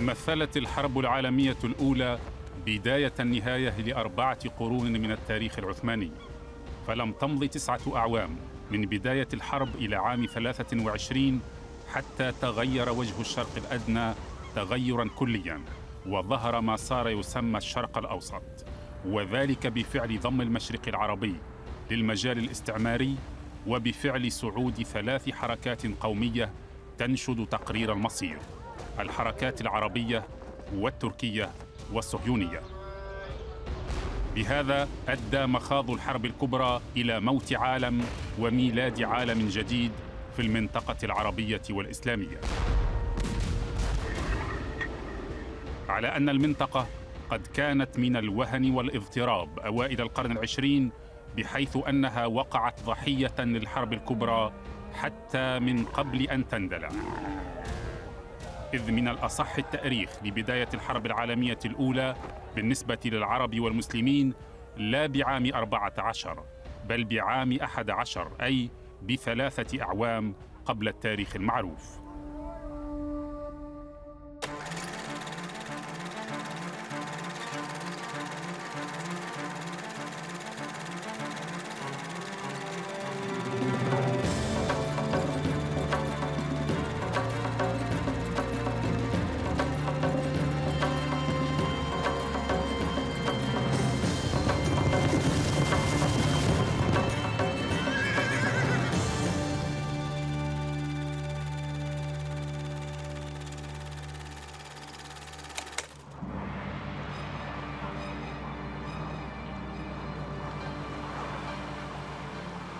مثلت الحرب العالمية الأولى بداية النهاية لأربعة قرون من التاريخ العثماني، فلم تمضي 9 أعوام من بداية الحرب إلى عام 23 حتى تغير وجه الشرق الأدنى تغيراً كلياً، وظهر ما صار يسمى الشرق الأوسط، وذلك بفعل ضم المشرق العربي للمجال الاستعماري وبفعل صعود 3 حركات قومية تنشد تقرير المصير: الحركات العربية والتركية والصهيونية. بهذا أدى مخاض الحرب الكبرى إلى موت عالم وميلاد عالم جديد في المنطقة العربية والإسلامية، على أن المنطقة قد كانت من الوهن والاضطراب أوائل القرن العشرين، بحيث أنها وقعت ضحية للحرب الكبرى حتى من قبل أن تندلع، إذ من الأصح التأريخ لبداية الحرب العالمية الأولى بالنسبة للعرب والمسلمين لا بعام 14 بل بعام 11، أي ب3 أعوام قبل التاريخ المعروف.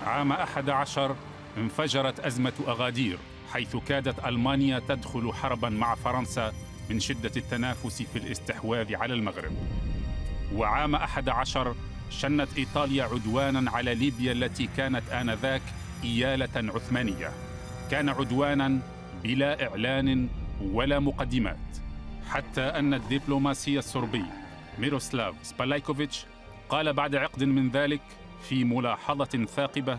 عام 11 انفجرت أزمة أغادير، حيث كادت ألمانيا تدخل حرباً مع فرنسا من شدة التنافس في الاستحواذ على المغرب. وعام 11 شنت إيطاليا عدواناً على ليبيا التي كانت آنذاك إيالة عثمانية، كان عدواناً بلا إعلان ولا مقدمات، حتى أن الدبلوماسي الصربي ميروسلاف سبلايكوفيتش قال بعد عقد من ذلك في ملاحظة ثاقبة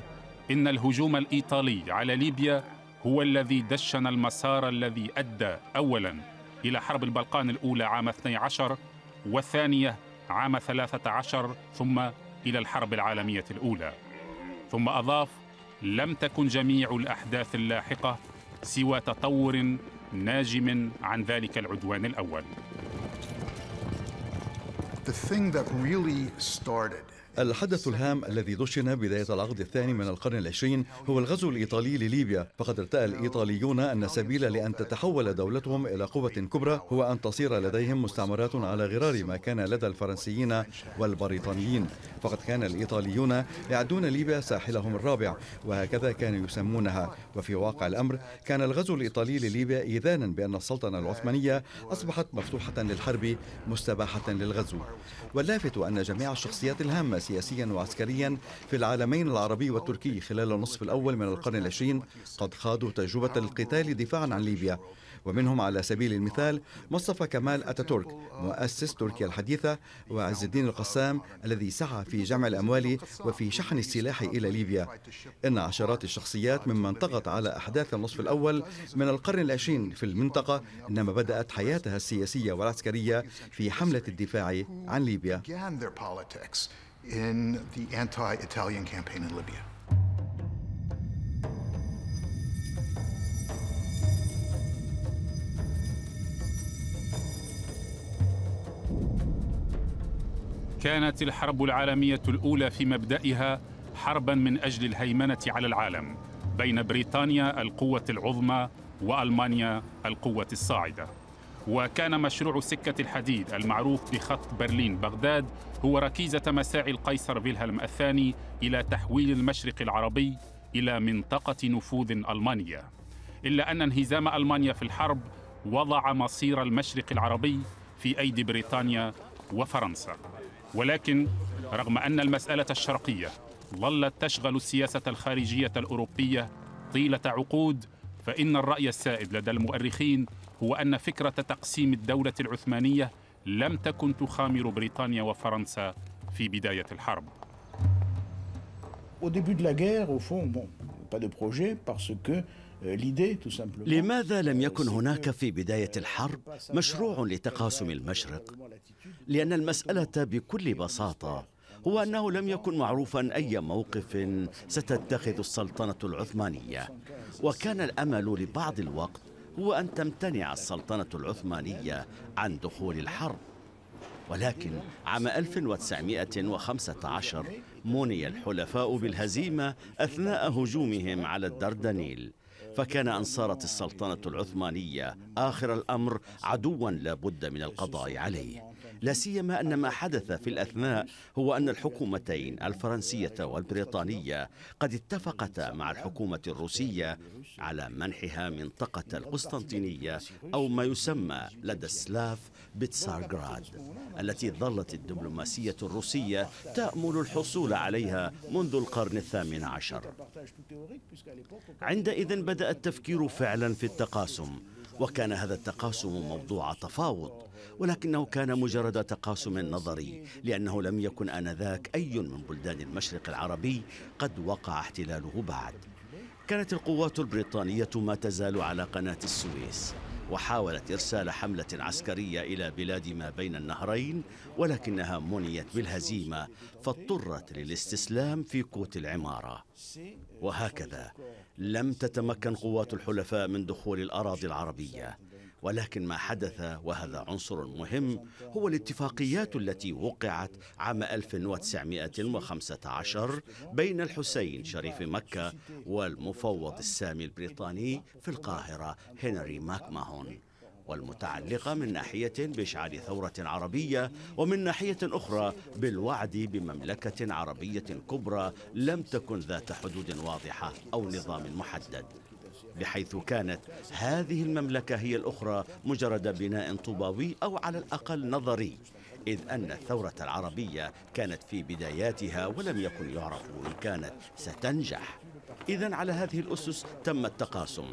إن الهجوم الإيطالي على ليبيا هو الذي دشن المسار الذي أدى أولاً إلى حرب البلقان الأولى عام 12 والثانية عام 13 ثم إلى الحرب العالمية الأولى. ثم أضاف: لم تكن جميع الأحداث اللاحقة سوى تطور ناجم عن ذلك العدوان الأول. الحدث الهام الذي دشن بداية العقد الثاني من القرن العشرين هو الغزو الإيطالي لليبيا، فقد ارتأى الإيطاليون أن السبيل لأن تتحول دولتهم إلى قوة كبرى هو أن تصير لديهم مستعمرات على غرار ما كان لدى الفرنسيين والبريطانيين، فقد كان الإيطاليون يعدون ليبيا ساحلهم الرابع، وهكذا كانوا يسمونها. وفي واقع الأمر كان الغزو الإيطالي لليبيا إيذانا بأن السلطنة العثمانية أصبحت مفتوحة للحرب مستباحة للغزو. واللافت أن جميع الشخصيات الهامة سياسيا وعسكريا في العالمين العربي والتركي خلال النصف الأول من القرن العشرين قد خاضوا تجربة القتال دفاعا عن ليبيا، ومنهم على سبيل المثال مصطفى كمال أتاتورك مؤسس تركيا الحديثة، وعز الدين القسام الذي سعى في جمع الأموال وفي شحن السلاح إلى ليبيا. إن عشرات الشخصيات ممن طغت على أحداث النصف الأول من القرن العشرين في المنطقة إنما بدأت حياتها السياسية والعسكرية في حملة الدفاع عن ليبيا. In the anti-Italian campaign in Libya. كانت الحرب العالمية الأولى في مبدأها حرباً من أجل الهيمنة على العالم بين بريطانيا القوة العظمى وألمانيا القوة الصاعدة، وكان مشروع سكة الحديد المعروف بخط برلين بغداد هو ركيزة مساعي القيصر فيلهلم الثاني إلى تحويل المشرق العربي إلى منطقة نفوذ ألمانية. إلا أن انهزام ألمانيا في الحرب وضع مصير المشرق العربي في أيدي بريطانيا وفرنسا، ولكن رغم أن المسألة الشرقية ظلت تشغل السياسة الخارجية الأوروبية طيلة عقود، فإن الرأي السائد لدى المؤرخين هو أن فكرة تقسيم الدولة العثمانية لم تكن تخامر بريطانيا وفرنسا في بداية الحرب. لماذا لم يكن هناك في بداية الحرب مشروع لتقاسم المشرق؟ لأن المسألة بكل بساطة هو أنه لم يكن معروفا أي موقف ستتخذ السلطنة العثمانية، وكان الأمل لبعض الوقت هو أن تمتنع السلطنة العثمانية عن دخول الحرب. ولكن عام 1915 مني الحلفاء بالهزيمة أثناء هجومهم على الدردنيل، فكان أن صارت السلطنة العثمانية آخر الأمر عدواً لا بد من القضاء عليه، لا سيما أن ما حدث في الأثناء هو أن الحكومتين الفرنسية والبريطانية قد اتفقتا مع الحكومة الروسية على منحها منطقة القسطنطينية أو ما يسمى لدى السلاف بتسارغراد، التي ظلت الدبلوماسية الروسية تأمل الحصول عليها منذ القرن الثامن عشر. عندئذ بدأ التفكير فعلا في التقاسم، وكان هذا التقاسم موضوع تفاوض، ولكنه كان مجرد تقاسم نظري، لأنه لم يكن آنذاك أي من بلدان المشرق العربي قد وقع احتلاله بعد. كانت القوات البريطانية ما تزال على قناة السويس، وحاولت إرسال حملة عسكرية إلى بلاد ما بين النهرين، ولكنها منيت بالهزيمة فاضطرت للاستسلام في قوت العمارة. وهكذا لم تتمكن قوات الحلفاء من دخول الأراضي العربية، ولكن ما حدث وهذا عنصر مهم هو الاتفاقيات التي وقعت عام 1915 بين الحسين شريف مكة والمفوض السامي البريطاني في القاهرة هنري ماكماهون، والمتعلقة من ناحية بإشعال ثورة عربية ومن ناحية أخرى بالوعد بمملكة عربية كبرى لم تكن ذات حدود واضحة أو نظام محدد، بحيث كانت هذه المملكة هي الأخرى مجرد بناء طوباوي أو على الأقل نظري، إذ أن الثورة العربية كانت في بداياتها ولم يكن يعرف إن كانت ستنجح. إذن على هذه الأسس تم التقاسم،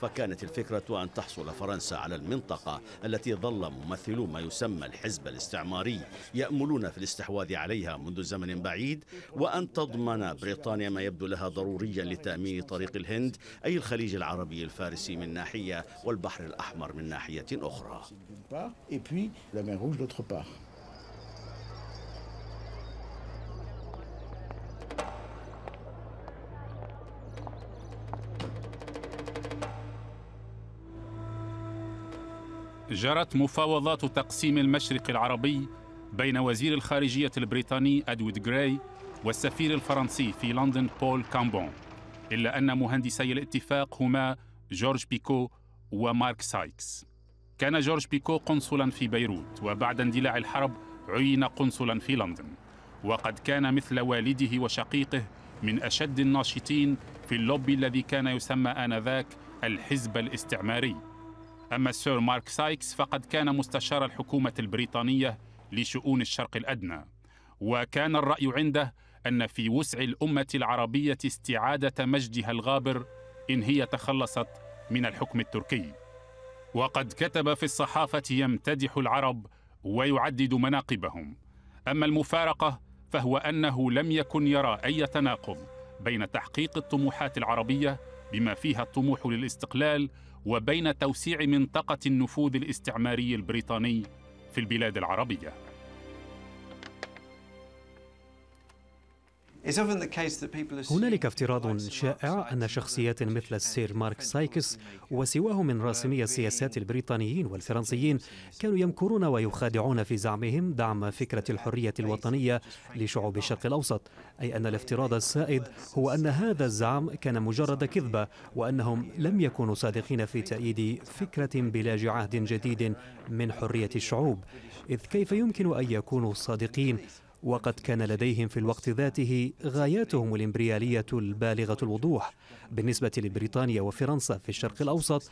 فكانت الفكرة أن تحصل فرنسا على المنطقة التي ظل ممثلو ما يسمى الحزب الاستعماري يأملون في الاستحواذ عليها منذ زمن بعيد، وأن تضمن بريطانيا ما يبدو لها ضروريا لتأمين طريق الهند، أي الخليج العربي الفارسي من ناحية والبحر الأحمر من ناحية أخرى. جرت مفاوضات تقسيم المشرق العربي بين وزير الخارجية البريطاني إدوارد غراي والسفير الفرنسي في لندن بول كامبون، إلا أن مهندسي الاتفاق هما جورج بيكو ومارك سايكس. كان جورج بيكو قنصلا في بيروت، وبعد اندلاع الحرب عين قنصلا في لندن، وقد كان مثل والده وشقيقه من أشد الناشطين في اللوبي الذي كان يسمى آنذاك الحزب الاستعماري. أما السير مارك سايكس فقد كان مستشار الحكومة البريطانية لشؤون الشرق الأدنى، وكان الرأي عنده أن في وسع الأمة العربية استعادة مجدها الغابر إن هي تخلصت من الحكم التركي. وقد كتب في الصحافة يمتدح العرب ويعدد مناقبهم. أما المفارقة فهو أنه لم يكن يرى أي تناقض بين تحقيق الطموحات العربية بما فيها الطموح للاستقلال وبين توسيع منطقة النفوذ الاستعماري البريطاني في البلاد العربية. هنالك افتراض شائع أن شخصيات مثل السير مارك سايكس وسواه من راسمي السياسات البريطانيين والفرنسيين كانوا يمكرون ويخادعون في زعمهم دعم فكرة الحرية الوطنية لشعوب الشرق الأوسط، أي أن الافتراض السائد هو أن هذا الزعم كان مجرد كذبة، وأنهم لم يكونوا صادقين في تأييد فكرة بلاج عهد جديد من حرية الشعوب، إذ كيف يمكن أن يكونوا صادقين؟ وقد كان لديهم في الوقت ذاته غاياتهم الإمبريالية البالغة الوضوح. بالنسبة لبريطانيا وفرنسا في الشرق الأوسط،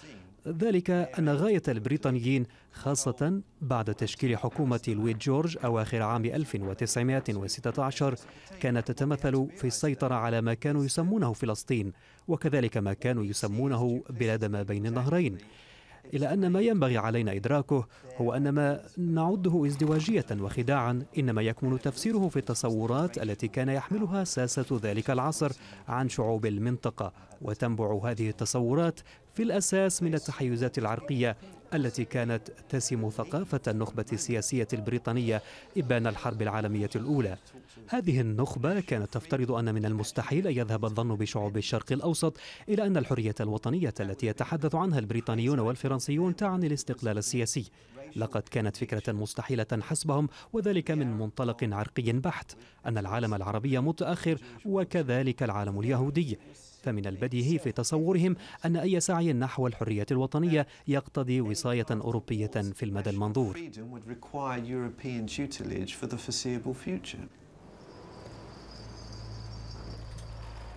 ذلك أن غاية البريطانيين خاصة بعد تشكيل حكومة لويد جورج أواخر عام 1916 كانت تتمثل في السيطرة على ما كانوا يسمونه فلسطين، وكذلك ما كانوا يسمونه بلاد ما بين النهرين. إلى أن ما ينبغي علينا إدراكه هو أن ما نعده ازدواجية وخداعا إنما يكمن تفسيره في التصورات التي كان يحملها ساسة ذلك العصر عن شعوب المنطقة، وتنبع هذه التصورات في الأساس من التحيزات العرقية التي كانت تسم ثقافة النخبة السياسية البريطانية إبان الحرب العالمية الأولى. هذه النخبة كانت تفترض أن من المستحيل أن يذهب الظن بشعوب الشرق الأوسط إلى أن الحرية الوطنية التي يتحدث عنها البريطانيون والفرنسيون تعني الاستقلال السياسي. لقد كانت فكرة مستحيلة حسبهم، وذلك من منطلق عرقي بحت، أن العالم العربي متأخر وكذلك العالم اليهودي، فمن البديهي في تصورهم أن أي سعي نحو الحرية الوطنية يقتضي وصاية أوروبية في المدى المنظور.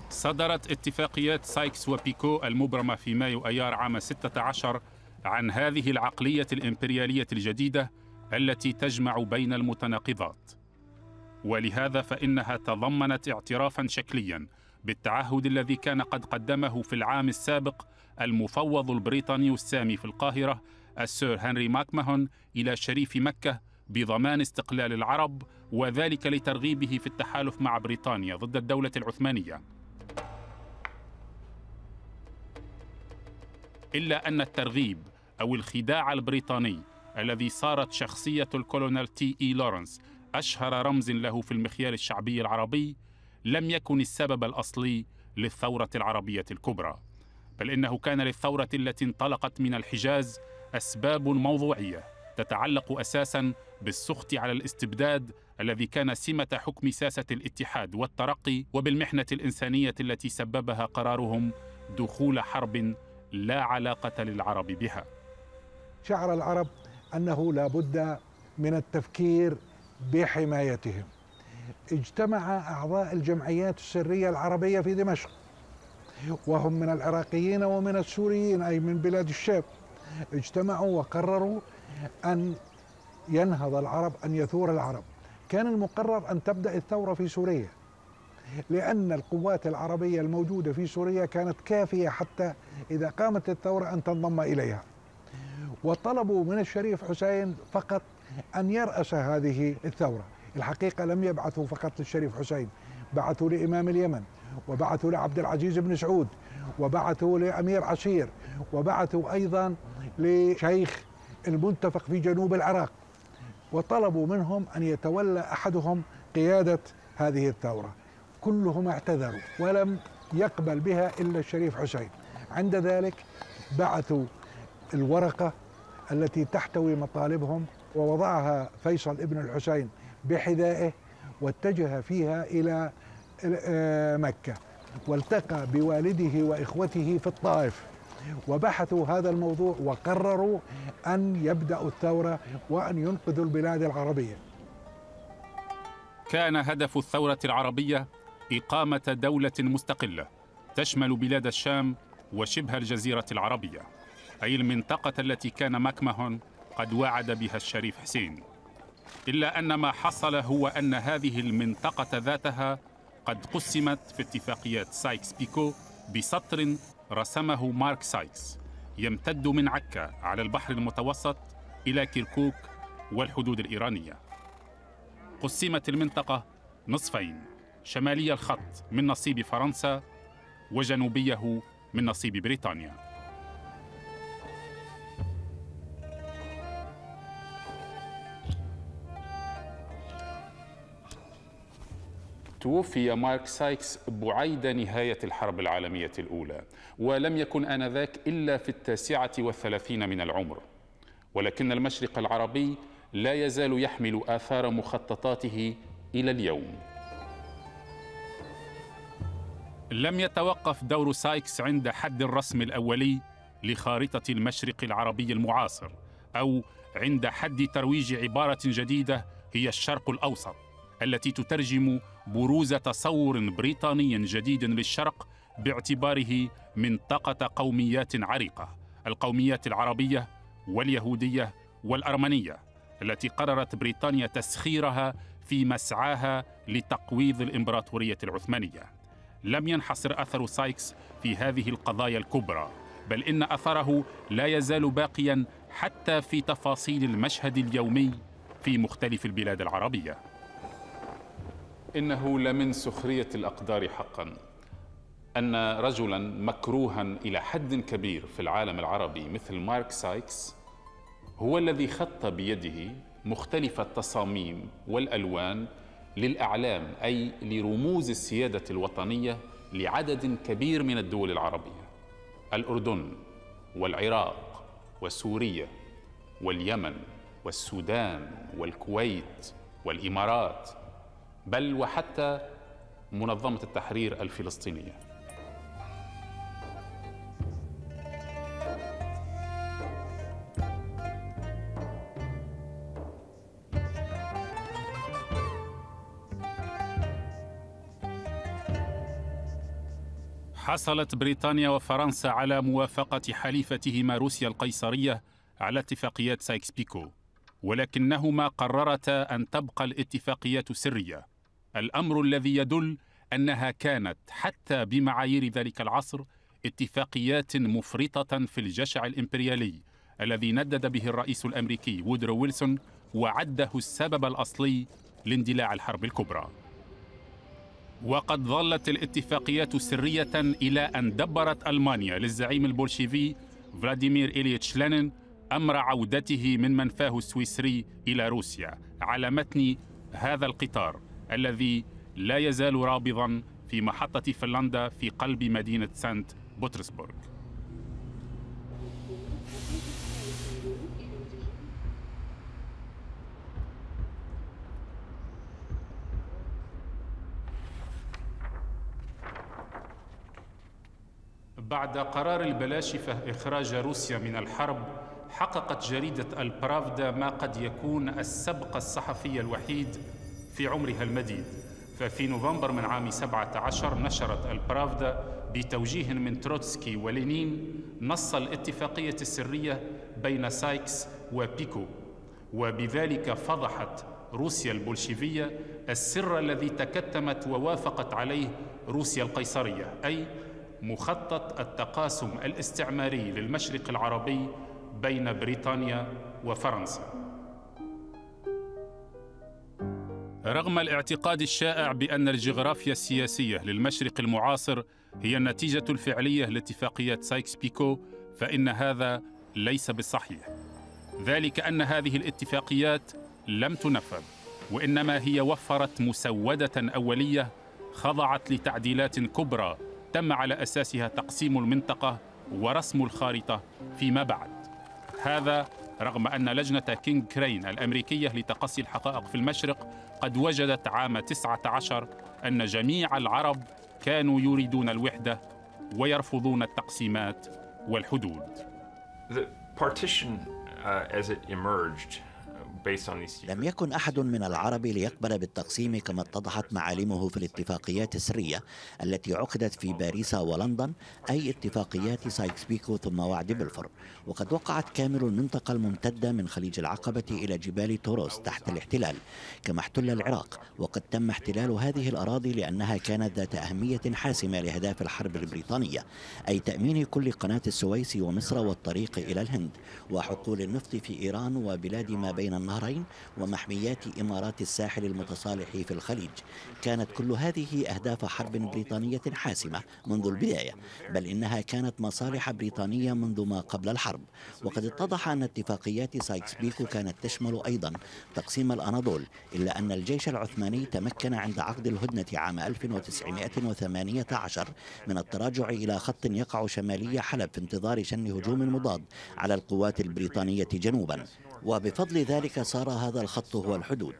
صدرت اتفاقيات سايكس وبيكو المبرمة في مايو أيار عام 16 عن هذه العقلية الإمبريالية الجديدة التي تجمع بين المتناقضات، ولهذا فإنها تضمنت اعترافاً شكلياً بالتعهد الذي كان قد قدمه في العام السابق المفوض البريطاني السامي في القاهرة السير هنري ماكماهون إلى شريف مكة بضمان استقلال العرب، وذلك لترغيبه في التحالف مع بريطانيا ضد الدولة العثمانية. إلا أن الترغيب أو الخداع البريطاني الذي صارت شخصية الكولونيل تي إي لورنس أشهر رمز له في المخيال الشعبي العربي لم يكن السبب الأصلي للثورة العربية الكبرى، بل إنه كان للثورة التي انطلقت من الحجاز أسباب موضوعية تتعلق أساساً بالسخط على الاستبداد الذي كان سمة حكم ساسة الاتحاد والترقي، وبالمحنة الإنسانية التي سببها قرارهم دخول حرب لا علاقة للعرب بها. شعر العرب أنه لا بد من التفكير بحمايتهم. اجتمع أعضاء الجمعيات السرية العربية في دمشق، وهم من العراقيين ومن السوريين أي من بلاد الشام، اجتمعوا وقرروا أن ينهض العرب، أن يثور العرب. كان المقرر أن تبدأ الثورة في سوريا، لأن القوات العربية الموجودة في سوريا كانت كافية حتى إذا قامت الثورة أن تنضم إليها، وطلبوا من الشريف حسين فقط أن يرأس هذه الثورة. الحقيقة لم يبعثوا فقط للشريف حسين، بعثوا لإمام اليمن، وبعثوا لعبد العزيز بن سعود، وبعثوا لأمير عسير، وبعثوا أيضا لشيخ المنتفق في جنوب العراق، وطلبوا منهم أن يتولى أحدهم قيادة هذه الثورة. كلهم اعتذروا ولم يقبل بها إلا الشريف حسين. عند ذلك بعثوا الورقة التي تحتوي مطالبهم، ووضعها فيصل ابن الحسين بحذائه، واتجه فيها إلى مكة، والتقى بوالده وإخوته في الطائف، وبحثوا هذا الموضوع وقرروا أن يبدأوا الثورة وأن ينقذوا البلاد العربية. كان هدف الثورة العربية إقامة دولة مستقلة تشمل بلاد الشام وشبه الجزيرة العربية، أي المنطقة التي كان ماكماهون قد وعد بها الشريف حسين. إلا أن ما حصل هو أن هذه المنطقة ذاتها قد قسمت في اتفاقيات سايكس بيكو بسطر رسمه مارك سايكس يمتد من عكا على البحر المتوسط إلى كيركوك والحدود الإيرانية. قسمت المنطقة نصفين، شمالي الخط من نصيب فرنسا وجنوبيه من نصيب بريطانيا. توفي مارك سايكس بعيد نهاية الحرب العالمية الأولى، ولم يكن آنذاك إلا في 39 من العمر، ولكن المشرق العربي لا يزال يحمل آثار مخططاته إلى اليوم. لم يتوقف دور سايكس عند حد الرسم الأولي لخارطة المشرق العربي المعاصر، أو عند حد ترويج عبارة جديدة هي الشرق الأوسط، التي تترجم بروز تصور بريطاني جديد للشرق باعتباره منطقة قوميات عريقة، القوميات العربية واليهودية والأرمنية، التي قررت بريطانيا تسخيرها في مسعاها لتقويض الإمبراطورية العثمانية. لم ينحصر أثر سايكس في هذه القضايا الكبرى، بل إن أثره لا يزال باقياً حتى في تفاصيل المشهد اليومي في مختلف البلاد العربية. إنه لمن سخرية الأقدار حقاً أن رجلاً مكروهاً إلى حد كبير في العالم العربي مثل مارك سايكس هو الذي خط بيده مختلف التصاميم والألوان للأعلام، أي لرموز السيادة الوطنية لعدد كبير من الدول العربية: الأردن والعراق وسوريا واليمن والسودان والكويت والإمارات، بل وحتى منظمة التحرير الفلسطينية. حصلت بريطانيا وفرنسا على موافقة حليفتهما روسيا القيصرية على اتفاقيات سايكس بيكو، ولكنهما قررتا أن تبقى الاتفاقيات سرية، الأمر الذي يدل أنها كانت حتى بمعايير ذلك العصر اتفاقيات مفرطة في الجشع الإمبريالي الذي ندد به الرئيس الأمريكي وودرو ويلسون وعده السبب الأصلي لاندلاع الحرب الكبرى. وقد ظلت الاتفاقيات سرية إلى أن دبرت ألمانيا للزعيم البولشيفي فلاديمير إليتش لينين أمر عودته من منفاه السويسري إلى روسيا على متن هذا القطار الذي لا يزال رابضاً في محطة فنلندا في قلب مدينة سانت بطرسبرغ. بعد قرار البلاشفة إخراج روسيا من الحرب، حققت جريدة البرافدا ما قد يكون السبق الصحفي الوحيد في عمرها المديد، ففي نوفمبر من عام 17 نشرت البرافدا بتوجيه من تروتسكي ولينين نص الاتفاقية السرية بين سايكس وبيكو، وبذلك فضحت روسيا البولشيفية السر الذي تكتمت ووافقت عليه روسيا القيصرية، أي مخطط التقاسم الاستعماري للمشرق العربي بين بريطانيا وفرنسا. رغم الاعتقاد الشائع بأن الجغرافيا السياسية للمشرق المعاصر هي النتيجة الفعلية لاتفاقيات سايكس بيكو، فإن هذا ليس بالصحيح، ذلك أن هذه الاتفاقيات لم تنفذ، وإنما هي وفرت مسودة أولية خضعت لتعديلات كبرى تم على أساسها تقسيم المنطقة ورسم الخارطة فيما بعد. هذا رغم أن لجنة كينغ كرين الأمريكية لتقصي الحقائق في المشرق قد وجدت عام 19 أن جميع العرب كانوا يريدون الوحدة ويرفضون التقسيمات والحدود. لم يكن أحد من العرب ليقبل بالتقسيم كما اتضحت معالمه في الاتفاقيات السرية التي عقدت في باريس ولندن، أي اتفاقيات سايكس بيكو ثم وعد بلفور، وقد وقعت كامل المنطقة الممتدة من خليج العقبة إلى جبال توروس تحت الاحتلال، كما احتل العراق، وقد تم احتلال هذه الأراضي لأنها كانت ذات أهمية حاسمة لأهداف الحرب البريطانية، أي تأمين كل قناة السويس ومصر والطريق إلى الهند وحقول النفط في إيران وبلاد ما بين النهرين ومحميات إمارات الساحل المتصالح في الخليج. كانت كل هذه أهداف حرب بريطانية حاسمة منذ البداية، بل إنها كانت مصالح بريطانية منذ ما قبل الحرب. وقد اتضح أن اتفاقيات سايكس بيكو كانت تشمل أيضا تقسيم الأناضول، إلا أن الجيش العثماني تمكن عند عقد الهدنة عام 1918 من التراجع إلى خط يقع شمالي حلب في انتظار شن هجوم مضاد على القوات البريطانية جنوبا، وبفضل ذلك صار هذا الخط هو الحدود.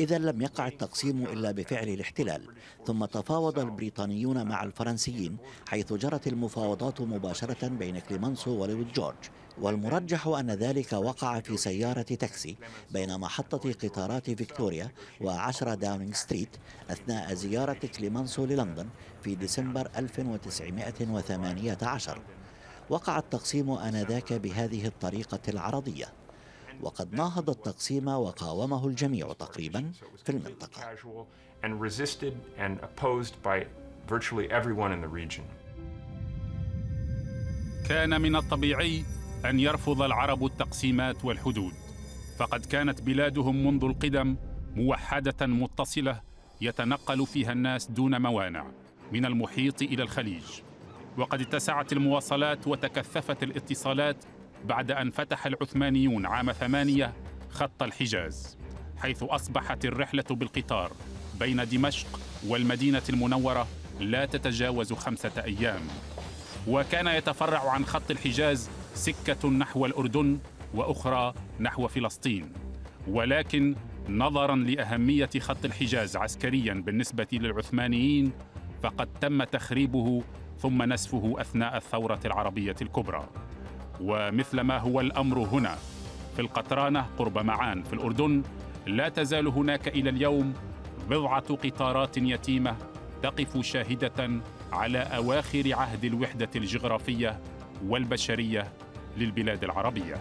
إذا لم يقع التقسيم إلا بفعل الاحتلال، ثم تفاوض البريطانيون مع الفرنسيين، حيث جرت المفاوضات مباشرة بين كليمنسو ولويد جورج، والمرجح أن ذلك وقع في سيارة تاكسي بين محطة قطارات فيكتوريا و10 داونينغ ستريت أثناء زيارة كليمنسو للندن في ديسمبر 1918. وقع التقسيم آنذاك بهذه الطريقة العرضية، وقد ناهض التقسيم وقاومه الجميع تقريبا في المنطقة. كان من الطبيعي أن يرفض العرب التقسيمات والحدود، فقد كانت بلادهم منذ القدم موحدة متصلة يتنقل فيها الناس دون موانع من المحيط إلى الخليج. وقد اتسعت المواصلات وتكثفت الاتصالات بعد أن فتح العثمانيون عام 8 خط الحجاز، حيث أصبحت الرحلة بالقطار بين دمشق والمدينة المنورة لا تتجاوز 5 أيام. وكان يتفرع عن خط الحجاز سكة نحو الأردن وأخرى نحو فلسطين، ولكن نظراً لأهمية خط الحجاز عسكرياً بالنسبة للعثمانيين فقد تم تخريبه ثم نسفه أثناء الثورة العربية الكبرى. ومثلما هو الأمر هنا في القطرانة قرب معان في الأردن، لا تزال هناك إلى اليوم بضعة قطارات يتيمة تقف شاهدة على أواخر عهد الوحدة الجغرافية والبشرية للبلاد العربية.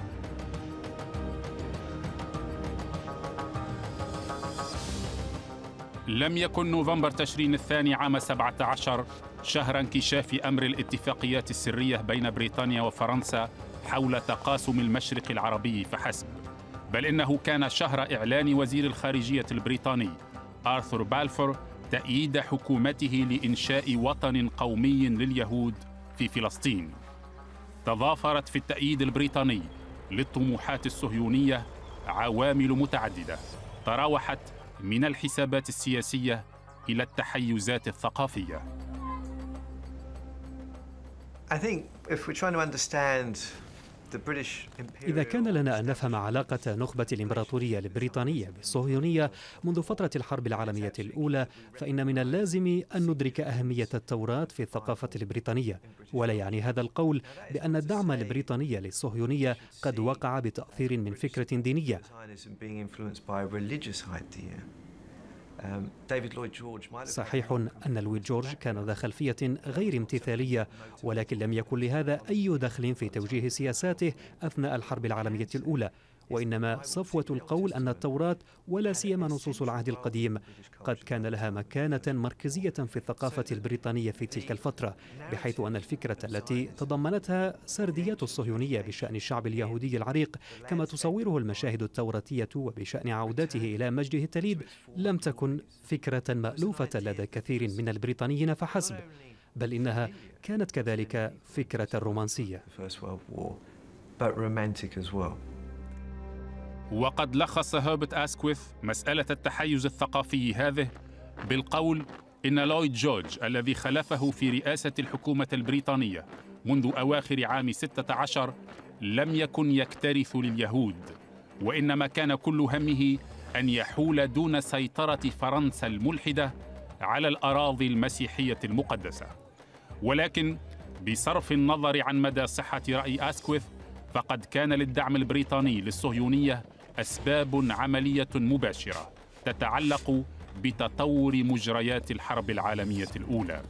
لم يكن نوفمبر تشرين الثاني عام 17 شهر انكشاف أمر الاتفاقيات السرية بين بريطانيا وفرنسا حول تقاسم المشرق العربي فحسب، بل إنه كان شهر إعلان وزير الخارجية البريطاني آرثر بالفور تأييد حكومته لإنشاء وطن قومي لليهود في فلسطين. تضافرت في التأييد البريطاني للطموحات الصهيونية عوامل متعددة تراوحت من الحسابات السياسية إلى التحيزات الثقافية. إذا كان لنا أن نفهم علاقة نخبة الإمبراطورية البريطانية بالصهيونية منذ فترة الحرب العالمية الأولى، فإن من اللازم أن ندرك أهمية التوراة في الثقافة البريطانية. ولا يعني هذا القول بأن الدعم البريطاني للصهيونية قد وقع بتأثير من فكرة دينية. صحيح أن لويد جورج كان ذا خلفية غير امتثالية، ولكن لم يكن لهذا أي دخل في توجيه سياساته أثناء الحرب العالمية الأولى، وإنما صفوة القول أن التوراة ولا سيما نصوص العهد القديم قد كان لها مكانة مركزية في الثقافة البريطانية في تلك الفترة، بحيث أن الفكرة التي تضمنتها سرديات الصهيونية بشأن الشعب اليهودي العريق كما تصوره المشاهد التوراتية وبشأن عودته إلى مجده التليد لم تكن فكرة مألوفة لدى كثير من البريطانيين فحسب، بل إنها كانت كذلك فكرة رومانسية. وقد لخص هربرت آسكويث مسألة التحيز الثقافي هذه بالقول إن لويد جورج الذي خلفه في رئاسة الحكومة البريطانية منذ أواخر عام 16 لم يكن يكترث لليهود، وإنما كان كل همه أن يحول دون سيطرة فرنسا الملحدة على الأراضي المسيحية المقدسة. ولكن بصرف النظر عن مدى صحة رأي آسكويث، فقد كان للدعم البريطاني للصهيونية أسباب عملية مباشرة تتعلق بتطور مجريات الحرب العالمية الأولى.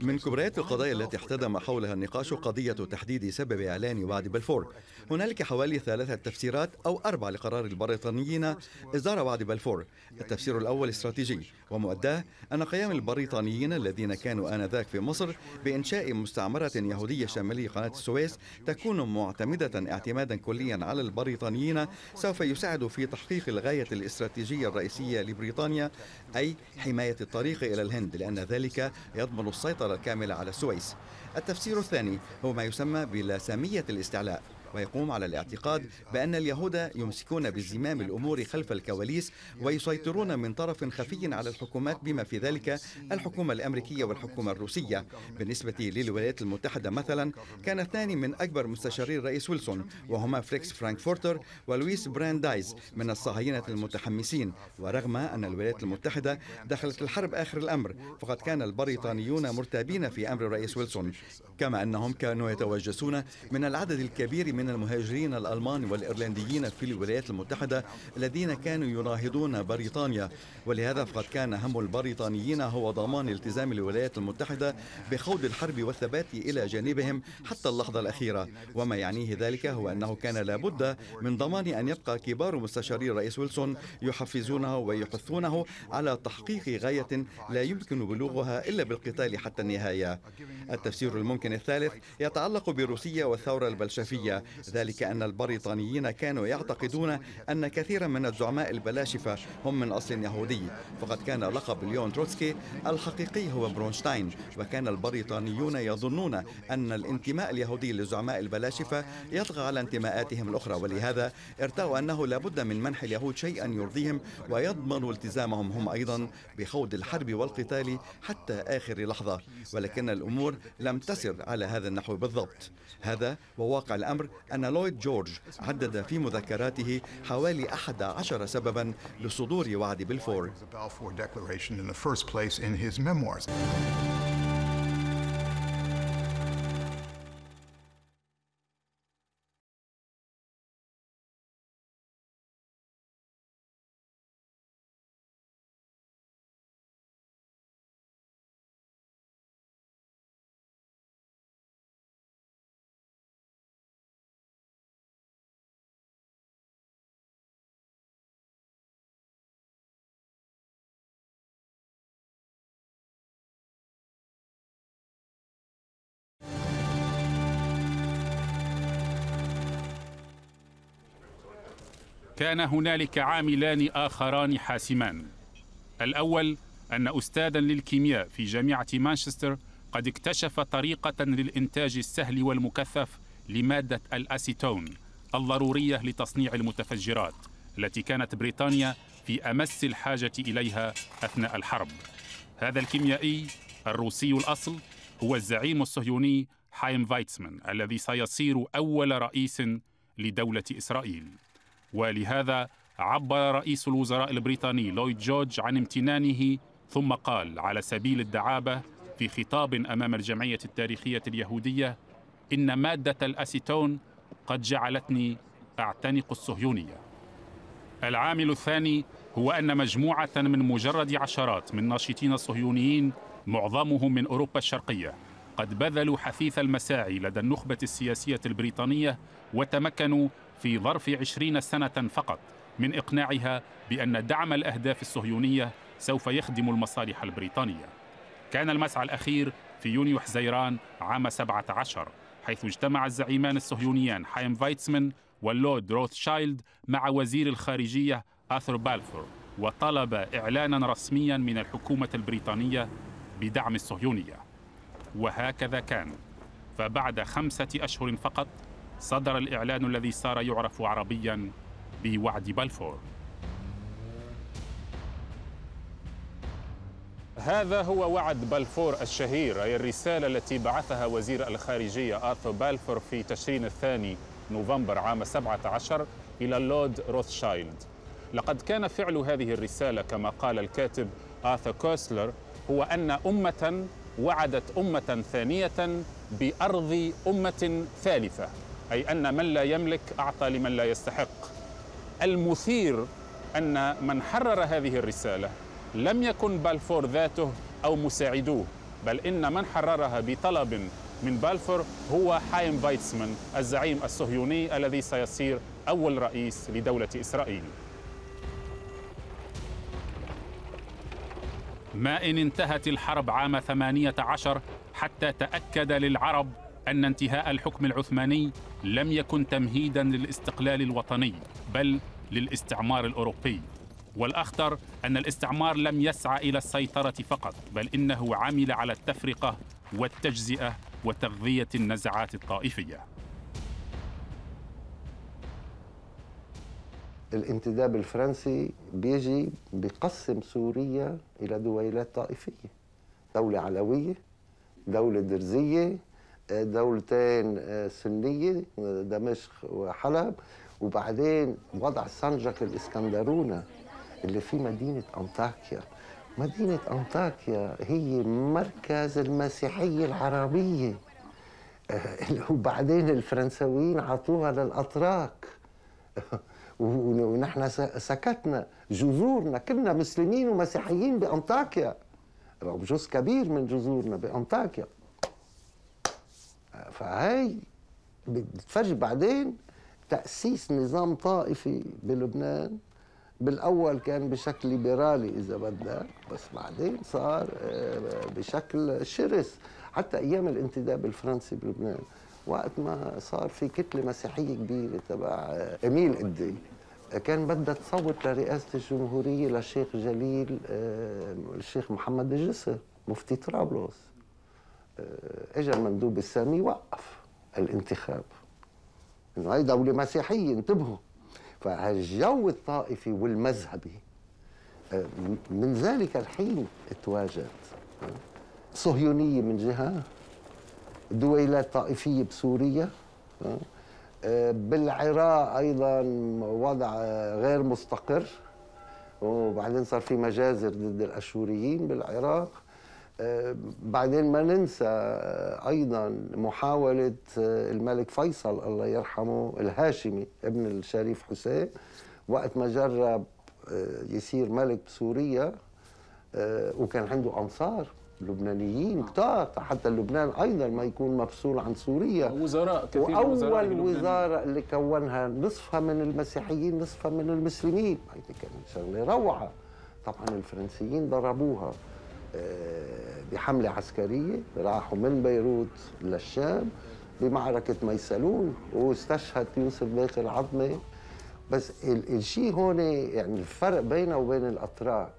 من كبريات القضايا التي احتدم حولها النقاش قضية تحديد سبب إعلان وعد بلفور. هنالك حوالي 3 تفسيرات أو 4 لقرار البريطانيين إصدار وعد بلفور. التفسير الأول استراتيجي، ومؤداه أن قيام البريطانيين الذين كانوا آنذاك في مصر بإنشاء مستعمرة يهودية شمالي قناة السويس تكون معتمدة اعتمادا كليا على البريطانيين سوف يساعد في تحقيق الغاية الاستراتيجية الرئيسية لبريطانيا، أي حماية الطريق إلى الهند، لأن ذلك يضمن السيطرة الكاملة على السويس. التفسير الثاني هو ما يسمى بلاسامية الاستعلاء، ويقوم على الاعتقاد بأن اليهود يمسكون بزمام الأمور خلف الكواليس ويسيطرون من طرف خفي على الحكومات بما في ذلك الحكومة الأمريكية والحكومة الروسية. بالنسبة للولايات المتحدة مثلا، كان 2 من أكبر مستشاري الرئيس ويلسون، وهما فليكس فرانكفورتر ولويس براندايز، من الصهاينة المتحمسين. ورغم أن الولايات المتحدة دخلت الحرب آخر الأمر، فقد كان البريطانيون مرتابين في أمر الرئيس ويلسون، كما أنهم كانوا يتوجسون من العدد الكبير من من المهاجرين الألمان والإيرلنديين في الولايات المتحدة الذين كانوا يناهضون بريطانيا، ولهذا فقد كان هم البريطانيين هو ضمان التزام الولايات المتحدة بخوض الحرب والثبات إلى جانبهم حتى اللحظة الأخيرة. وما يعنيه ذلك هو أنه كان لابد من ضمان أن يبقى كبار مستشاري الرئيس ويلسون يحفزونه ويحثونه على تحقيق غاية لا يمكن بلوغها إلا بالقتال حتى النهاية. التفسير الممكن الثالث يتعلق بروسيا والثورة البلشفية، ذلك أن البريطانيين كانوا يعتقدون أن كثيرا من الزعماء البلاشفة هم من أصل يهودي، فقد كان لقب ليون تروتسكي الحقيقي هو برونشتاين، وكان البريطانيون يظنون أن الانتماء اليهودي للزعماء البلاشفة يطغى على انتماءاتهم الأخرى، ولهذا ارتأوا أنه لابد من منح اليهود شيئا يرضيهم ويضمن التزامهم هم أيضا بخوض الحرب والقتال حتى آخر لحظة، ولكن الأمور لم تسر على هذا النحو بالضبط. هذا وواقع الأمر أن لويد جورج عدد في مذكراته حوالي 11 سببا لصدور وعد بالفور. كان هنالك عاملان آخران حاسمان. الأول أن أستاذاً للكيمياء في جامعة مانشستر قد اكتشف طريقة للإنتاج السهل والمكثف لمادة الأسيتون الضرورية لتصنيع المتفجرات التي كانت بريطانيا في أمس الحاجة إليها أثناء الحرب. هذا الكيميائي الروسي الأصل هو الزعيم الصهيوني حاييم فايتسمان الذي سيصير أول رئيس لدولة إسرائيل. ولهذا عبر رئيس الوزراء البريطاني لويد جورج عن امتنانه، ثم قال على سبيل الدعابة في خطاب أمام الجمعية التاريخية اليهودية: إن مادة الأسيتون قد جعلتني أعتنق الصهيونية. العامل الثاني هو أن مجموعة من مجرد عشرات من ناشطين الصهيونيين معظمهم من أوروبا الشرقية قد بذلوا حثيث المساعي لدى النخبة السياسية البريطانية وتمكنوا في ظرف 20 سنة فقط من إقناعها بأن دعم الأهداف الصهيونية سوف يخدم المصالح البريطانية. كان المسعى الأخير في يونيو حزيران عام 17 حيث اجتمع الزعيمان الصهيونيان حاييم فايتسمان واللورد روثشايلد مع وزير الخارجية آرثر بالفور وطلب إعلاناً رسمياً من الحكومة البريطانية بدعم الصهيونية. وهكذا كان، فبعد 5 أشهر فقط صدر الإعلان الذي صار يعرف عربياً بوعد بلفور. هذا هو وعد بلفور الشهير، أي الرسالة التي بعثها وزير الخارجية آرثر بالفور في تشرين الثاني نوفمبر عام 17 إلى اللورد روثشايلد. لقد كان فعل هذه الرسالة كما قال الكاتب آرثر كوسلر هو أن أمة وعدت أمة ثانية بأرض أمة ثالثة، أي أن من لا يملك أعطى لمن لا يستحق. المثير أن من حرر هذه الرسالة لم يكن بالفور ذاته أو مساعدوه، بل إن من حررها بطلب من بالفور هو حاييم فايتسمان الزعيم الصهيوني الذي سيصير أول رئيس لدولة إسرائيل. ما إن انتهت الحرب عام 18 حتى تأكد للعرب أن انتهاء الحكم العثماني لم يكن تمهيداً للاستقلال الوطني بل للاستعمار الأوروبي. والأخطر أن الاستعمار لم يسعى إلى السيطرة فقط، بل إنه عمل على التفرقة والتجزئة وتغذية النزعات الطائفية. الانتداب الفرنسي بيجي بقسم سوريا إلى دويلات طائفية، دولة علوية، دولة درزية، دولتين سنية دمشق وحلب، وبعدين وضع سنجق الإسكندرونة اللي في مدينة أنطاكيا. مدينة أنطاكيا هي مركز المسيحية العربية وبعدين الفرنساويين عطوها للأتراك ونحن سكتنا جذورنا، كنا مسلمين ومسيحيين بأنطاكيا، جزء كبير من جذورنا بأنطاكيا. فهي بتفرجي بعدين تأسيس نظام طائفي بلبنان، بالأول كان بشكل ليبرالي إذا بدك، بس بعدين صار بشكل شرس حتى أيام الانتداب الفرنسي بلبنان، وقت ما صار في كتلة مسيحية كبيرة تبع أميل قدي كان بدها تصوت لرئاسة الجمهورية للشيخ جليل، الشيخ محمد الجسر مفتي طرابلس، إجا المندوب السامي وقف الانتخاب، إنه هي دولة مسيحية انتبهوا. فهالجو الطائفي والمذهبي من ذلك الحين تواجد، صهيونية من جهة، دويلات طائفية بسوريا، بالعراق أيضاً وضع غير مستقر، وبعدين صار في مجازر ضد الأشوريين بالعراق. بعدين ما ننسى أيضاً محاولة الملك فيصل الله يرحمه الهاشمي ابن الشريف حسين، وقت ما جرب يصير ملك بسوريا وكان عنده أنصار لبنانيين كتار، حتى لبنان أيضاً ما يكون مفصول عن سوريا، وزراء كثير، وأول وزارة اللي كونها نصفها من المسيحيين نصفها من المسلمين، هيدي كانت شغلة روعة. طبعاً الفرنسيين ضربوها بحملة عسكرية، راحوا من بيروت للشام بمعركة ميسلون، واستشهد يوسف باقر العظمي. بس الشيء هون يعني الفرق بينه وبين الأتراك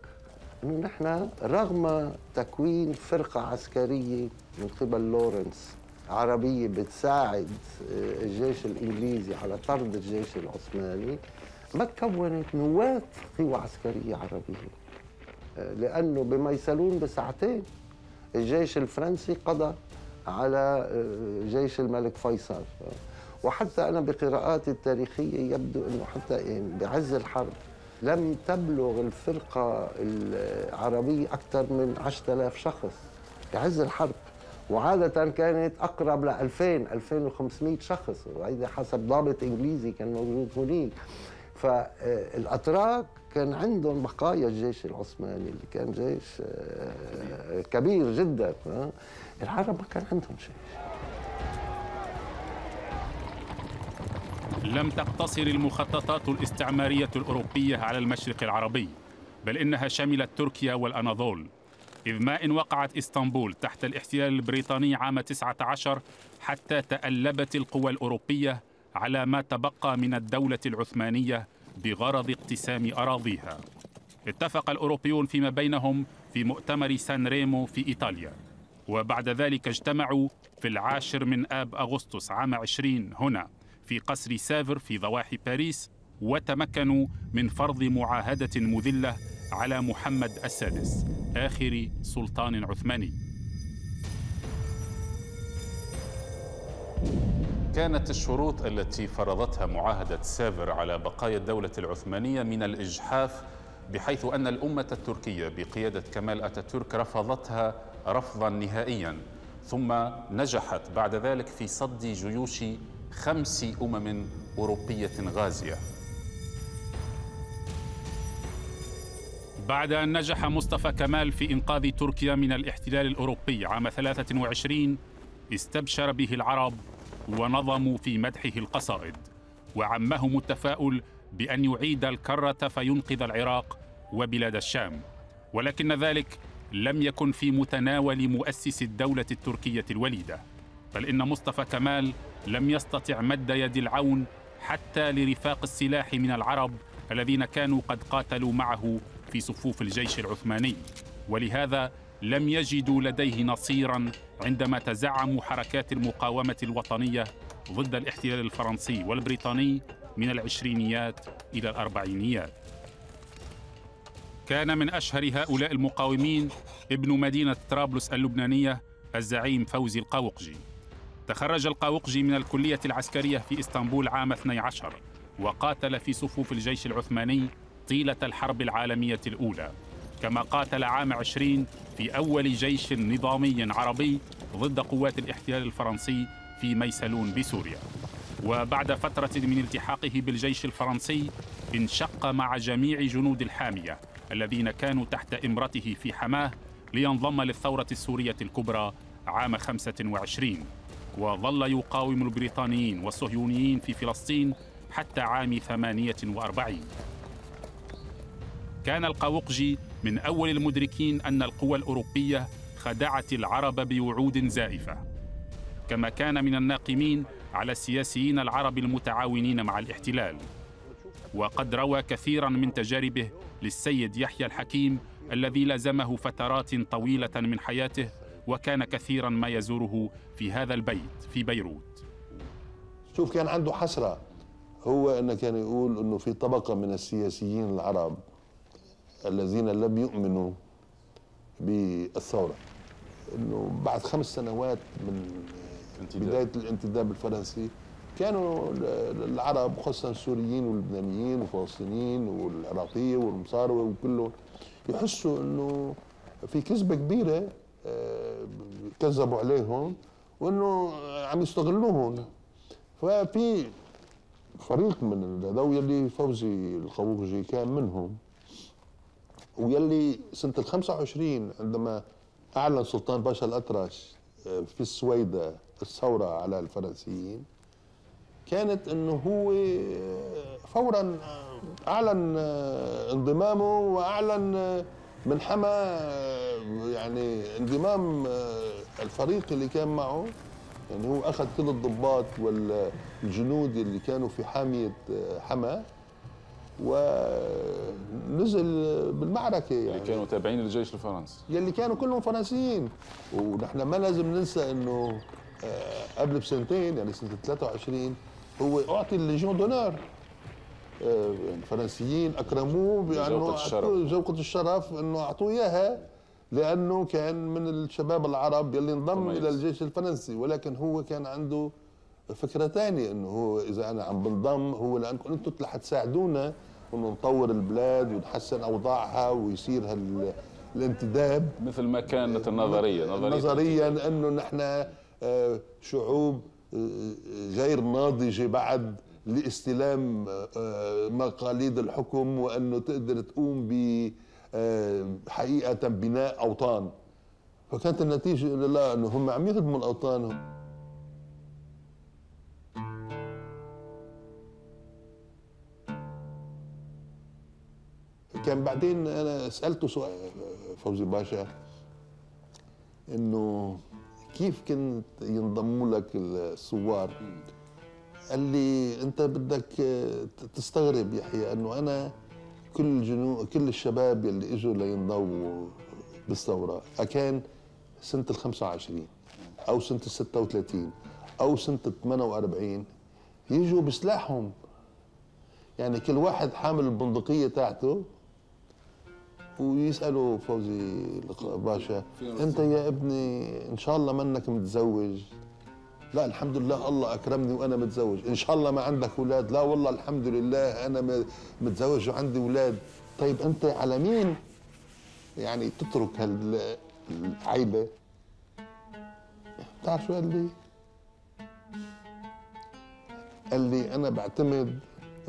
إنه نحن رغم تكوين فرقة عسكرية من قبل لورنس عربية بتساعد الجيش الإنجليزي على طرد الجيش العثماني، ما تكونت نواة قوى عسكرية عربية، لأنه بميسلون بساعتين الجيش الفرنسي قضى على جيش الملك فيصل. وحتى أنا بقراءاتي التاريخية يبدو أنه حتى بعز الحرب لم تبلغ الفرقة العربية أكثر من 10,000 شخص بعز الحرب، وعادة كانت أقرب ل 2000-2500 شخص، وهذا حسب ضابط إنجليزي كان موجود هناك. فالأتراك كان عندهم بقايا الجيش العثماني اللي كان جيش كبير جدا، العرب ما كان عندهم جيش. لم تقتصر المخططات الاستعمارية الأوروبية على المشرق العربي، بل إنها شملت تركيا والأناضول، إذ ما إن وقعت إسطنبول تحت الاحتلال البريطاني عام 19 حتى تألبت القوى الأوروبية على ما تبقى من الدولة العثمانية بغرض اقتسام أراضيها. اتفق الأوروبيون فيما بينهم في مؤتمر سان ريمو في إيطاليا، وبعد ذلك اجتمعوا في 10 آب أغسطس عام 20 هنا في قصر سافر في ضواحي باريس، وتمكنوا من فرض معاهدة مذلة على محمد السادس آخر سلطان عثماني. كانت الشروط التي فرضتها معاهدة سافر على بقايا الدولة العثمانية من الإجحاف، بحيث أن الأمة التركية بقيادة كمال أتاتورك رفضتها رفضاً نهائياً، ثم نجحت بعد ذلك في صد جيوش 5 أوروبية غازية. بعد أن نجح مصطفى كمال في إنقاذ تركيا من الاحتلال الأوروبي عام 23 استبشر به العرب ونظموا في مدحه القصائد، وعمهم التفاؤل بأن يعيد الكرة فينقذ العراق وبلاد الشام، ولكن ذلك لم يكن في متناول مؤسس الدولة التركية الوليدة، بل إن مصطفى كمال لم يستطع مد يد العون حتى لرفاق السلاح من العرب الذين كانوا قد قاتلوا معه في صفوف الجيش العثماني، ولهذا لم يجدوا لديه نصيراً عندما تزعموا حركات المقاومة الوطنية ضد الاحتلال الفرنسي والبريطاني من 20 إلى 40. كان من أشهر هؤلاء المقاومين ابن مدينة طرابلس اللبنانية الزعيم فوزي القاوقجي. تخرج القاوقجي من الكلية العسكرية في إسطنبول عام 12 وقاتل في صفوف الجيش العثماني طيلة الحرب العالمية الأولى، كما قاتل عام 20 في أول جيش نظامي عربي ضد قوات الاحتلال الفرنسي في ميسلون بسوريا. وبعد فترة من التحاقه بالجيش الفرنسي انشق مع جميع جنود الحامية الذين كانوا تحت إمرته في حماه لينضم للثورة السورية الكبرى عام 25، وظل يقاوم البريطانيين والصهيونيين في فلسطين حتى عام 48. كان القاوقجي من أول المدركين أن القوى الأوروبية خدعت العرب بوعود زائفة، كما كان من الناقمين على السياسيين العرب المتعاونين مع الاحتلال. وقد روى كثيراً من تجاربه للسيد يحيى الحكيم الذي لازمه فترات طويلة من حياته، وكان كثيراً ما يزوره في هذا البيت في بيروت. شوف، كان عنده حسرة هو أنه كان يقول أنه في طبقة من السياسيين العرب الذين لم يؤمنوا بالثورة، أنه بعد 5 سنوات من بداية الانتداب الفرنسي كانوا العرب خصوصا السوريين واللبنانيين والفلسطينيين والعراقيين والمصاروة وكله يحسوا انه في كذبة كبيرة كذبوا عليهم وانه عم يستغلوهم. ففي فريق من هذول يلي فوزي القاوقجي كان منهم، ويلي سنة 25 عندما اعلن سلطان باشا الاطرش في السويدة الثورة على الفرنسيين كانت انه هو فورا اعلن انضمامه واعلن من حما يعني انضمام الفريق اللي كان معه. يعني هو اخذ كل الضباط والجنود اللي كانوا في حامية حما ونزل بالمعركة، يعني اللي كانوا تابعين للجيش الفرنسي يلي كانوا كلهم فرنسيين. ونحن ما لازم ننسى انه قبل بسنتين يعني سنة 23 هو أعطي الليجيون دونار، الفرنسيين أكرموه بأنه زوقة الشرف أنه أعطوه إياها لأنه كان من الشباب العرب يلي انضم إلى الجيش الفرنسي. ولكن هو كان عنده فكرة ثانية أنه هو إذا أنا عم بنضم هو لأنكم أنتم حتساعدونا أنه نطور البلاد ونحسن أوضاعها ويصير الانتداب مثل ما كانت نظريا أنه نحن شعوب غير ناضجة بعد لاستلام مقاليد الحكم وأنه تقدر تقوم بحقيقة بناء أوطان. فكانت النتيجة لا أنه هم عم يهدموا الأوطان. كان بعدين أنا سألته سؤال فوزي باشا أنه كيف كنت ينضموا لك الثوار؟ قال لي انت بدك تستغرب يحيى انه انا كل الشباب يلي اجوا لينضموا بالثوره كان سنه 25 او سنه 36 او سنه 48 يجوا بسلاحهم، يعني كل واحد حامل البندقيه تاعته ويسألوا فوزي باشا أنت يا ابني إن شاء الله منك متزوج؟ لا الحمد لله الله أكرمني وأنا متزوج. إن شاء الله ما عندك أولاد؟ لا والله الحمد لله أنا متزوج وعندي أولاد. طيب أنت على مين يعني تترك هالعيبة؟ بتعرف شو قال لي؟ قال لي أنا بعتمد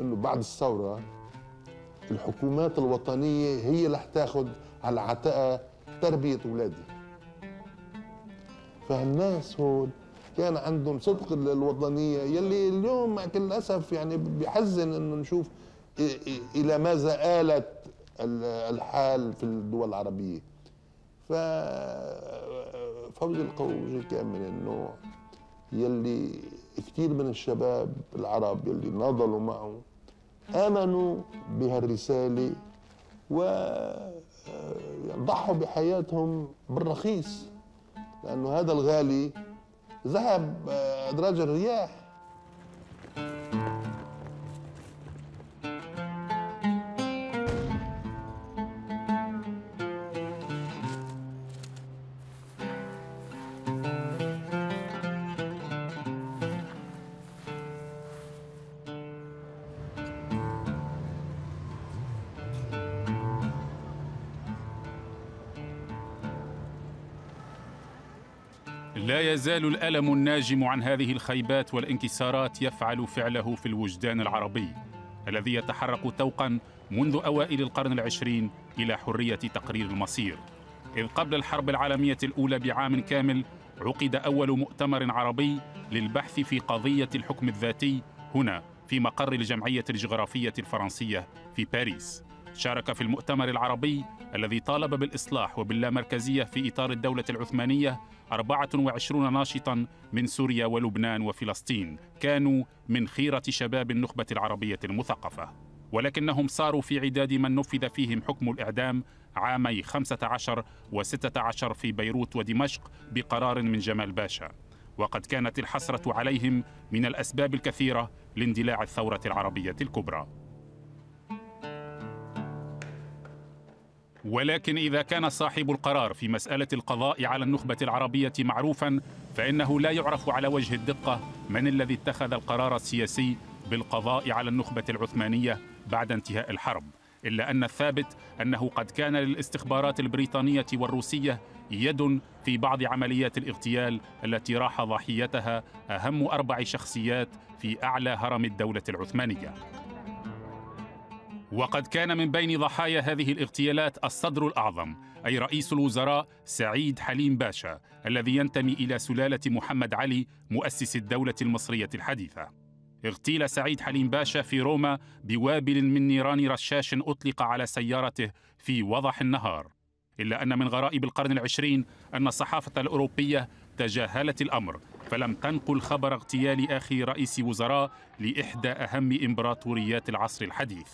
أنه بعد الثورة الحكومات الوطنية هي اللي حتاخد على عاتقها تربية أولادي. فالناس هول كان عندهم صدق الوطنية يلي اليوم مع كل الأسف يعني بيحزن إنه نشوف إلى ماذا آلت الحال في الدول العربية. ففوزي القاوقجي كان من النوع يلي كتير من الشباب العرب يلي ناضلوا معه آمنوا بهالرسالة وضحوا بحياتهم بالرخيص، لأنه هذا الغالي ذهب أدراج الرياح. لا يزال الألم الناجم عن هذه الخيبات والانكسارات يفعل فعله في الوجدان العربي الذي يتحرك توقاً منذ أوائل القرن العشرين إلى حرية تقرير المصير، إذ قبل الحرب العالمية الأولى بعام كامل عقد أول مؤتمر عربي للبحث في قضية الحكم الذاتي هنا في مقر الجمعية الجغرافية الفرنسية في باريس. شارك في المؤتمر العربي الذي طالب بالإصلاح وباللامركزية في إطار الدولة العثمانية 24 ناشطاً من سوريا ولبنان وفلسطين كانوا من خيرة شباب النخبة العربية المثقفة، ولكنهم صاروا في عداد من نفذ فيهم حكم الإعدام عامي 15 و16 في بيروت ودمشق بقرار من جمال باشا، وقد كانت الحسرة عليهم من الأسباب الكثيرة لاندلاع الثورة العربية الكبرى. ولكن إذا كان صاحب القرار في مسألة القضاء على النخبة العربية معروفاً، فإنه لا يعرف على وجه الدقة من الذي اتخذ القرار السياسي بالقضاء على النخبة العثمانية بعد انتهاء الحرب، إلا أن الثابت أنه قد كان للاستخبارات البريطانية والروسية يد في بعض عمليات الاغتيال التي راح ضحيتها أهم 4 شخصيات في أعلى هرم الدولة العثمانية. وقد كان من بين ضحايا هذه الاغتيالات الصدر الأعظم، أي رئيس الوزراء سعيد حليم باشا الذي ينتمي إلى سلالة محمد علي مؤسس الدولة المصرية الحديثة. اغتيل سعيد حليم باشا في روما بوابل من نيران رشاش أطلق على سيارته في وضح النهار، إلا أن من غرائب القرن العشرين أن الصحافة الأوروبية تجاهلت الأمر، فلم تنقل خبر اغتيال آخر رئيس وزراء لإحدى أهم إمبراطوريات العصر الحديث.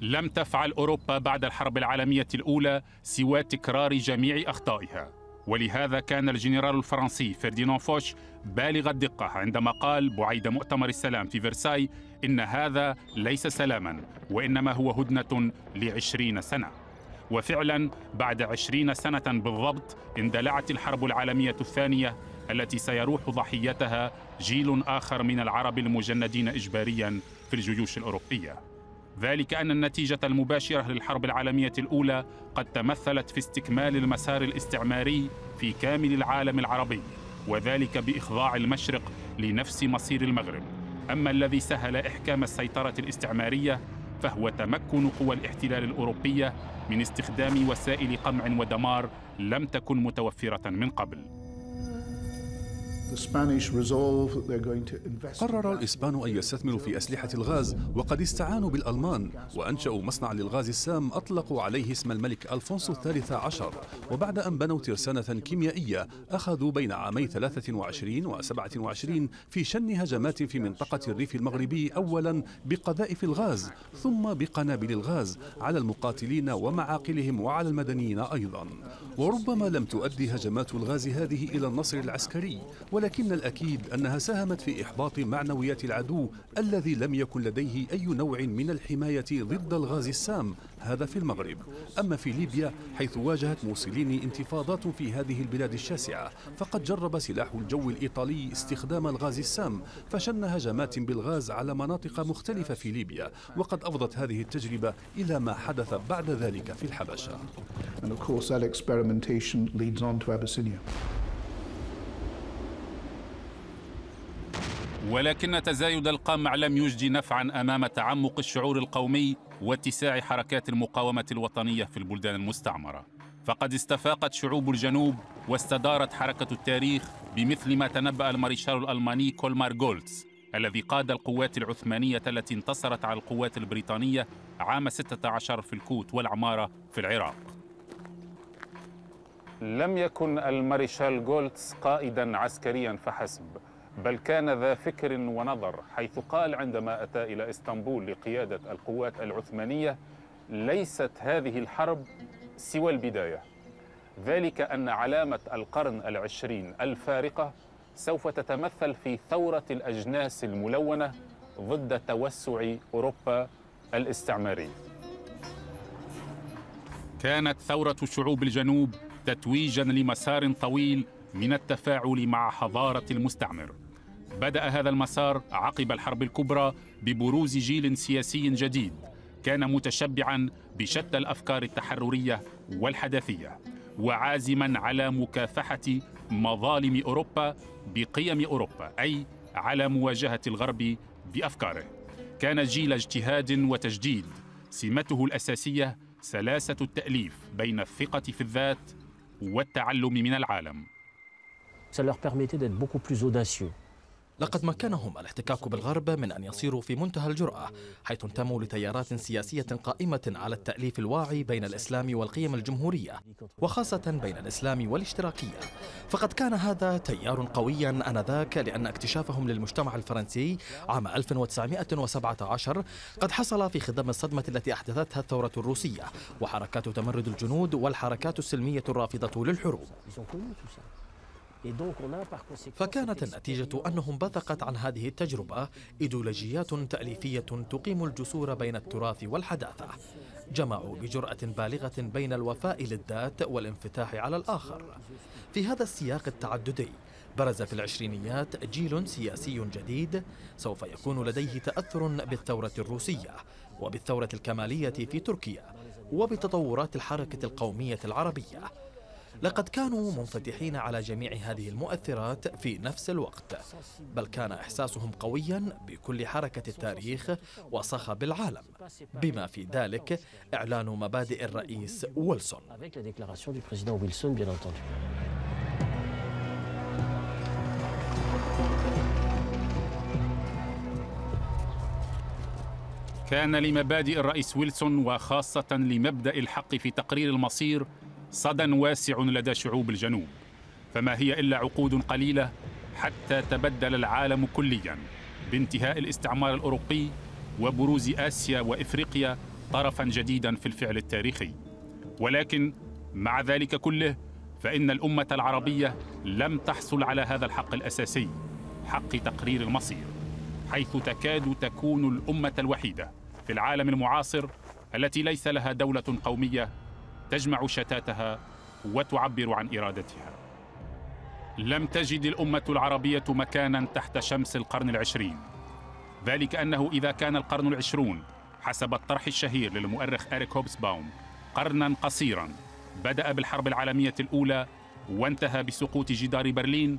لم تفعل أوروبا بعد الحرب العالمية الأولى سوى تكرار جميع أخطائها، ولهذا كان الجنرال الفرنسي فرديناند فوش بالغ الدقة عندما قال بعيد مؤتمر السلام في فرساي إن هذا ليس سلاما وإنما هو هدنة ل20 سنة. وفعلا بعد 20 سنة بالضبط اندلعت الحرب العالمية الثانية التي سيروح ضحيتها جيل آخر من العرب المجندين إجباريا في الجيوش الأوروبية، ذلك أن النتيجة المباشرة للحرب العالمية الأولى قد تمثلت في استكمال المسار الاستعماري في كامل العالم العربي، وذلك بإخضاع المشرق لنفس مصير المغرب. أما الذي سهل إحكام السيطرة الاستعمارية فهو تمكن قوى الاحتلال الأوروبية من استخدام وسائل قمع ودمار لم تكن متوفرة من قبل. قرر الإسبان أن يستثمروا في أسلحة الغاز، وقد استعانوا بالألمان وأنشأوا مصنع للغاز السام أطلقوا عليه اسم الملك ألفونسو ال13، وبعد أن بنوا ترسانة كيميائية أخذوا بين عامي 23 و27 في شن هجمات في منطقة الريف المغربي، أولا بقذائف الغاز ثم بقنابل الغاز على المقاتلين ومعاقلهم وعلى المدنيين أيضا. وربما لم تؤدي هجمات الغاز هذه إلى النصر العسكري، ولكن الأكيد أنها ساهمت في إحباط معنويات العدو الذي لم يكن لديه أي نوع من الحماية ضد الغاز السام، هذا في المغرب. أما في ليبيا حيث واجهت موصلين انتفاضات في هذه البلاد الشاسعة، فقد جرب سلاح الجو الإيطالي استخدام الغاز السام فشن هجمات بالغاز على مناطق مختلفة في ليبيا، وقد أفضت هذه التجربة إلى ما حدث بعد ذلك في الحبشة. ولكن تزايد القمع لم يجد نفعاً أمام تعمق الشعور القومي واتساع حركات المقاومة الوطنية في البلدان المستعمرة، فقد استفاقت شعوب الجنوب واستدارت حركة التاريخ بمثل ما تنبأ المارشال الألماني كولمار جولتز الذي قاد القوات العثمانية التي انتصرت على القوات البريطانية عام 16 في الكوت والعمارة في العراق. لم يكن المارشال جولتز قائداً عسكرياً فحسب، بل كان ذا فكر ونظر، حيث قال عندما أتى إلى إسطنبول لقيادة القوات العثمانية: ليست هذه الحرب سوى البداية، ذلك أن علامة القرن العشرين الفارقة سوف تتمثل في ثورة الأجناس الملونة ضد توسع أوروبا الاستعماري. كانت ثورة شعوب الجنوب تتويجاً لمسار طويل من التفاعل مع حضارة المستعمر. بدأ هذا المسار عقب الحرب الكبرى ببروز جيل سياسي جديد كان متشبعاً بشتى الأفكار التحررية والحداثية، وعازما على مكافحة مظالم أوروبا بقيم أوروبا، أي على مواجهة الغرب بأفكاره. كان جيل اجتهاد وتجديد، سمته الأساسية سلاسة التأليف بين الثقة في الذات والتعلم من العالم. لقد مكنهم الاحتكاك بالغرب من أن يصيروا في منتهى الجرأة، حيث انتموا لتيارات سياسية قائمة على التأليف الواعي بين الإسلام والقيم الجمهورية، وخاصة بين الإسلام والاشتراكية. فقد كان هذا تيار قويا آنذاك، لأن اكتشافهم للمجتمع الفرنسي عام 1917 قد حصل في خضم الصدمة التي أحدثتها الثورة الروسية وحركات تمرد الجنود والحركات السلمية الرافضة للحروب. فكانت النتيجة أنهم بثقت عن هذه التجربة إيديولوجيات تأليفية تقيم الجسور بين التراث والحداثة. جمعوا بجرأة بالغة بين الوفاء للذات والانفتاح على الآخر. في هذا السياق التعددي برز في العشرينيات جيل سياسي جديد سوف يكون لديه تأثر بالثورة الروسية وبالثورة الكمالية في تركيا وبتطورات الحركة القومية العربية. لقد كانوا منفتحين على جميع هذه المؤثرات في نفس الوقت، بل كان إحساسهم قويا بكل حركة التاريخ وصخب العالم، بما في ذلك إعلان مبادئ الرئيس ويلسون. كان لمبادئ الرئيس ويلسون وخاصة لمبدأ الحق في تقرير المصير صدى واسع لدى شعوب الجنوب، فما هي إلا عقود قليلة حتى تبدل العالم كليا بانتهاء الاستعمار الأوروبي وبروز آسيا وإفريقيا طرفا جديدا في الفعل التاريخي. ولكن مع ذلك كله فإن الأمة العربية لم تحصل على هذا الحق الأساسي، حق تقرير المصير، حيث تكاد تكون الأمة الوحيدة في العالم المعاصر التي ليس لها دولة قومية تجمع شتاتها وتعبر عن إرادتها. لم تجد الأمة العربية مكانا تحت شمس القرن العشرين، ذلك أنه إذا كان القرن العشرون حسب الطرح الشهير للمؤرخ أريك هوبسباوم قرنا قصيرا بدأ بالحرب العالمية الأولى وانتهى بسقوط جدار برلين،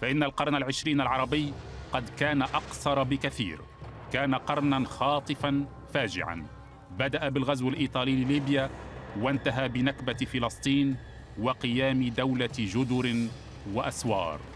فإن القرن العشرين العربي قد كان أقصر بكثير، كان قرنا خاطفا فاجعا بدأ بالغزو الإيطالي لليبيا وانتهى بنكبة فلسطين وقيام دولة جدر وأسوار.